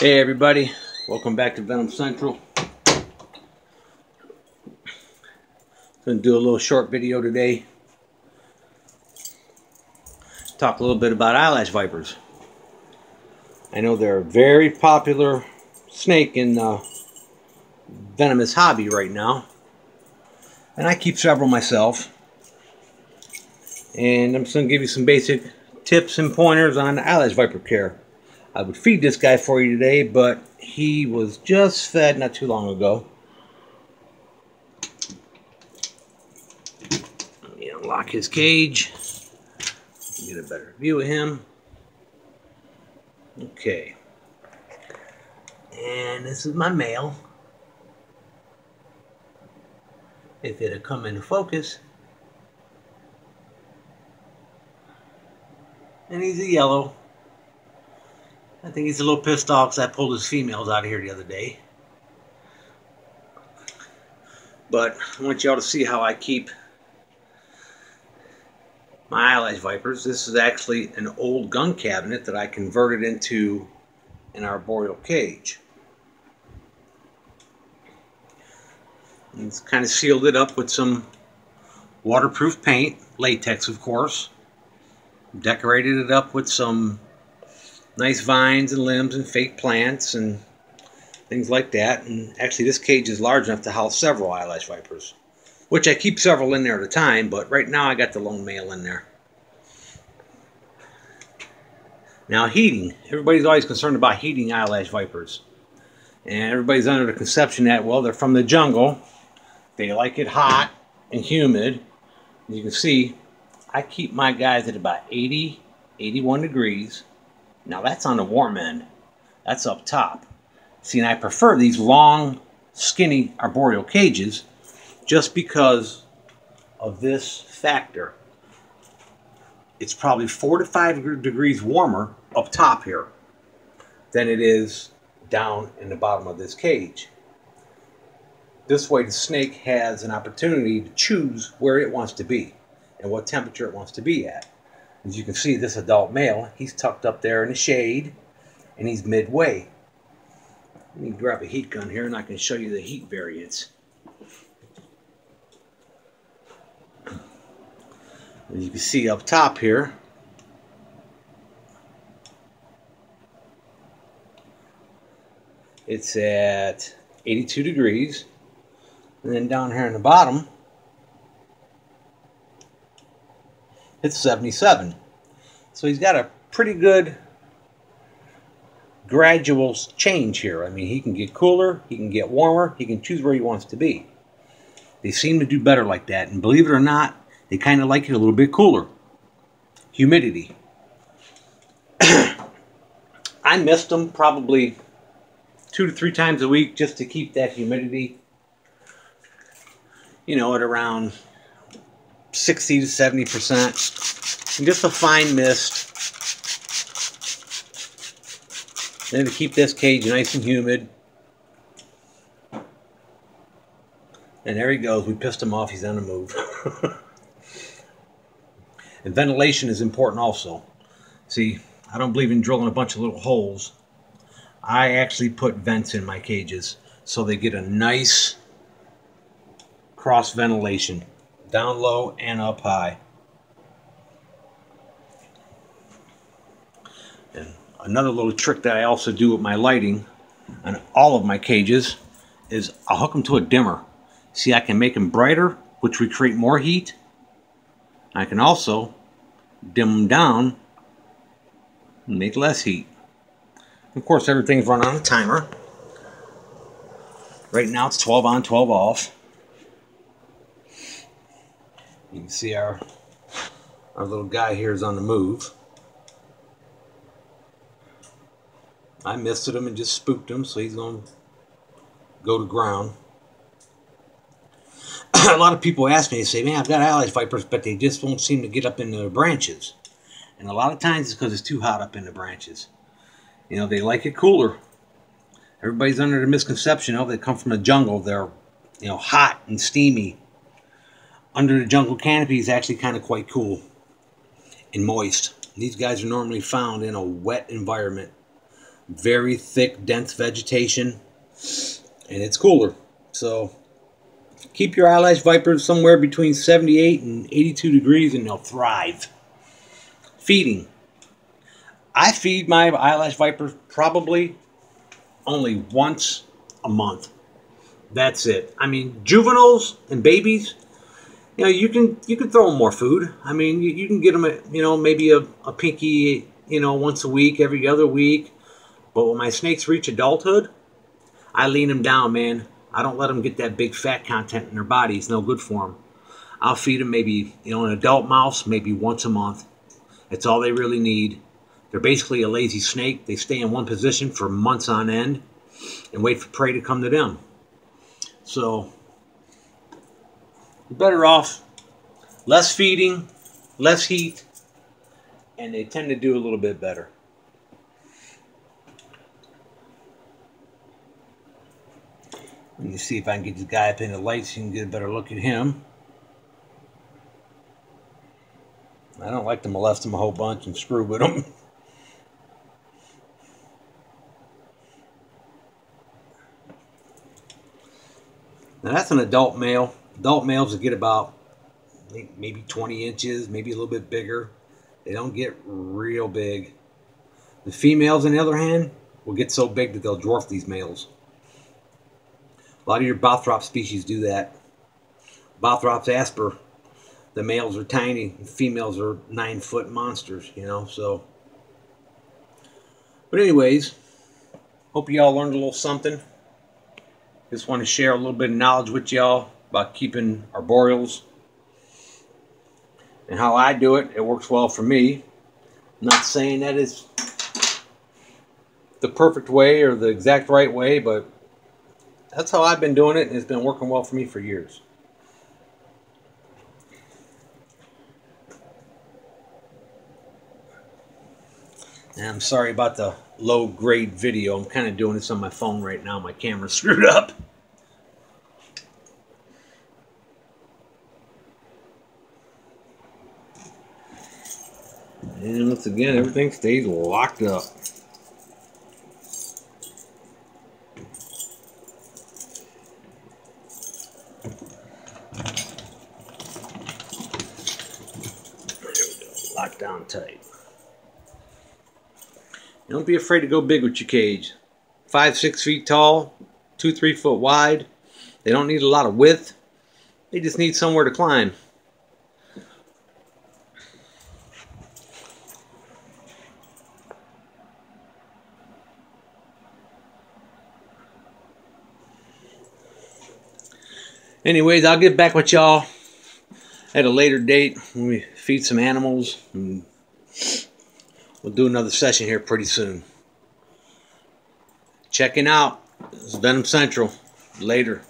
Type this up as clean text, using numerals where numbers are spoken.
Hey everybody, welcome back to Venom Central. Gonna do a little short video today. Talk a little bit about eyelash vipers. I know they're a very popular snake in the venomous hobby right now. And I keep several myself. And I'm just gonna give you some basic tips and pointers on eyelash viper care. I would feed this guy for you today, but he was just fed not too long ago. Let me unlock his cage. Get a better view of him. Okay. And this is my male. If it'll come into focus. And he's a yellow. I think he's a little pissed off because I pulled his females out of here the other day. But I want y'all to see how I keep my eyelash vipers. This is actually an old gun cabinet that I converted into an arboreal cage. And it's kind of sealed it up with some waterproof paint, latex of course. Decorated it up with some nice vines and limbs and fake plants and things like that. And actually this cage is large enough to house several eyelash vipers, which I keep several in there at a time, but right now I got the lone male in there. Now heating. Everybody's always concerned about heating eyelash vipers. And everybody's under the conception that, well, they're from the jungle. They like it hot and humid. And you can see, I keep my guys at about 80, 81 degrees. Now that's on the warm end. That's up top. See, and I prefer these long, skinny arboreal cages just because of this factor. It's probably 4 to 5 degrees warmer up top here than it is down in the bottom of this cage. This way the snake has an opportunity to choose where it wants to be and what temperature it wants to be at. As you can see, this adult male, he's tucked up there in the shade, and he's midway. Let me grab a heat gun here, and I can show you the heat variance. As you can see up top here, it's at 82 degrees. And then down here in the bottom, it's 77. So he's got a pretty good gradual change here. I mean, he can get cooler, he can get warmer, he can choose where he wants to be. They seem to do better like that. And believe it or not, they kind of like it a little bit cooler. Humidity. I mist them probably 2 to 3 times a week just to keep that humidity, you know, at around 60 to 70%, and just a fine mist. Then to keep this cage nice and humid. And there he goes. We pissed him off. He's on the move. And ventilation is important also. See, I don't believe in drilling a bunch of little holes. I actually put vents in my cages so they get a nice cross ventilation. Down low and up high. And another little trick that I also do with my lighting on all of my cages is I'll hook them to a dimmer. See, I can make them brighter, which would create more heat. I can also dim them down and make less heat. Of course, everything's run on a timer. Right now it's 12 on, 12 off. You can see our little guy here is on the move. I misted him and just spooked him, so he's going to go to ground. A lot of people ask me, they say, man, I've got eyelash vipers, but they just won't seem to get up into the branches. And a lot of times it's because it's too hot up in the branches. You know, they like it cooler. Everybody's under the misconception, oh, they come from the jungle. They're, you know, hot and steamy. Under the jungle canopy is actually kind of quite cool and moist. These guys are normally found in a wet environment. very thick, dense vegetation, and it's cooler. So keep your eyelash viper somewhere between 78 and 82 degrees and they'll thrive. Feeding. I feed my eyelash viper probably only once a month. That's it. I mean, juveniles and babies, you know, you can throw them more food. I mean, you can get them, you know, maybe a pinky, you know, once a week, every other week. But when my snakes reach adulthood, I lean them down, man. I don't let them get that big fat content in their body. It's no good for them. I'll feed them maybe, you know, an adult mouse maybe once a month. That's all they really need. They're basically a lazy snake. They stay in one position for months on end and wait for prey to come to them. So you're better off less feeding, less heat, and they tend to do a little bit better. Let me see if I can get this guy up in the light so you can get a better look at him. I don't like to molest him a whole bunch and screw with him. Now that's an adult male. Adult males will get about maybe 20 inches, maybe a little bit bigger. They don't get real big. The females, on the other hand, will get so big that they'll dwarf these males. A lot of your Bathrop's species do that. Bathrop's Asper, the males are tiny, the females are 9-foot monsters, you know, so. But anyways, hope y'all learned a little something. Just want to share a little bit of knowledge with y'all about keeping arboreals and how I do it. It works well for me. I'm not saying that is the perfect way or the exact right way, but that's how I've been doing it, and it's been working well for me for years. And I'm sorry about the low-grade video. I'm kind of doing this on my phone right now. My camera's screwed up. And once again, everything stays locked up. Locked down tight. Don't be afraid to go big with your cage. 5-6 feet tall, 2-3 foot wide. They don't need a lot of width. They just need somewhere to climb. Anyways, I'll get back with y'all at a later date when we feed some animals. And we'll do another session here pretty soon. Checking out. This is Venom Central. Later.